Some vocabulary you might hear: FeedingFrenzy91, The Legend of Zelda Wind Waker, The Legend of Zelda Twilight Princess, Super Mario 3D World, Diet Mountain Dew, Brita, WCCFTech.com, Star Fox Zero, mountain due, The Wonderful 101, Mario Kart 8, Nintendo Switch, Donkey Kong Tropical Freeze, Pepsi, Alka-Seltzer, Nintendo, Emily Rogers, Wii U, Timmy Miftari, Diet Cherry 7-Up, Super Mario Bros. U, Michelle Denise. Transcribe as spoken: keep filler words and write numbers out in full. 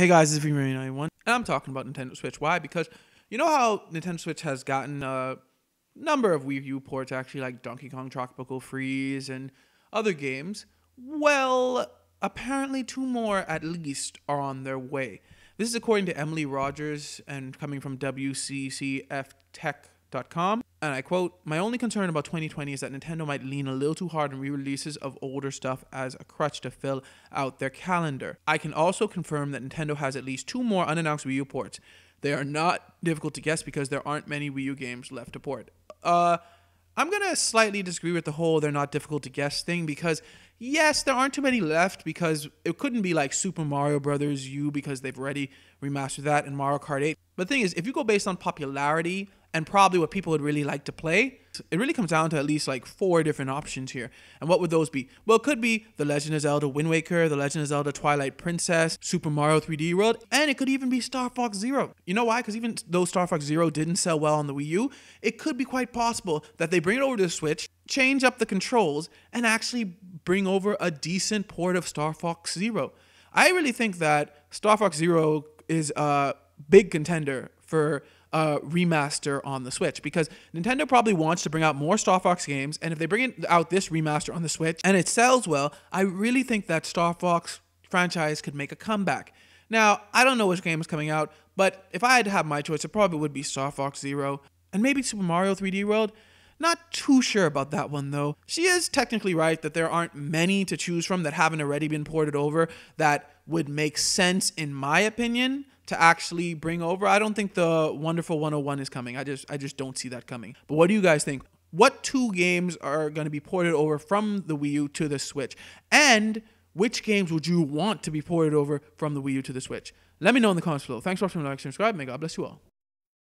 Hey guys, it's FeedingFrenzy ninety-one, and I'm talking about Nintendo Switch. Why? Because you know how Nintendo Switch has gotten a number of Wii U ports, actually, like Donkey Kong Tropical Freeze and other games? Well, apparently two more at least are on their way. This is according to Emily Rogers and coming from W C C F Tech dot com. And I quote, "My only concern about twenty twenty is that Nintendo might lean a little too hard on re-releases of older stuff as a crutch to fill out their calendar. I can also confirm that Nintendo has at least two more unannounced Wii U ports. They are not difficult to guess because there aren't many Wii U games left to port." Uh, I'm going to slightly disagree with the whole they're not difficult to guess thing because, yes, there aren't too many left because it couldn't be like Super Mario Bros. U because they've already remastered that, and Mario Kart eight. But the thing is, if you go based on popularity and probably what people would really like to play, it really comes down to at least like four different options here. And what would those be? Well, it could be The Legend of Zelda Wind Waker, The Legend of Zelda Twilight Princess, Super Mario three D World, and it could even be Star Fox Zero. You know why? Because even though Star Fox Zero didn't sell well on the Wii U, it could be quite possible that they bring it over to the Switch, change up the controls, and actually bring over a decent port of Star Fox Zero. I really think that Star Fox Zero is a big contender for Uh, remaster on the Switch because Nintendo probably wants to bring out more Star Fox games, and if they bring it out this remaster on the Switch and it sells well, I really think that Star Fox franchise could make a comeback. Now, I don't know which game is coming out, but if I had to have my choice, it probably would be Star Fox Zero and maybe Super Mario three D World. Not too sure about that one though. She is technically right that there aren't many to choose from that haven't already been ported over that would make sense, in my opinion, to actually bring over. I don't think The Wonderful one oh one is coming. I just I just don't see that coming. But what do you guys think? What two games are going to be ported over from the Wii U to the Switch? And which games would you want to be ported over from the Wii U to the Switch? Let me know in the comments below. Thanks for watching, like, subscribe, and God bless you all.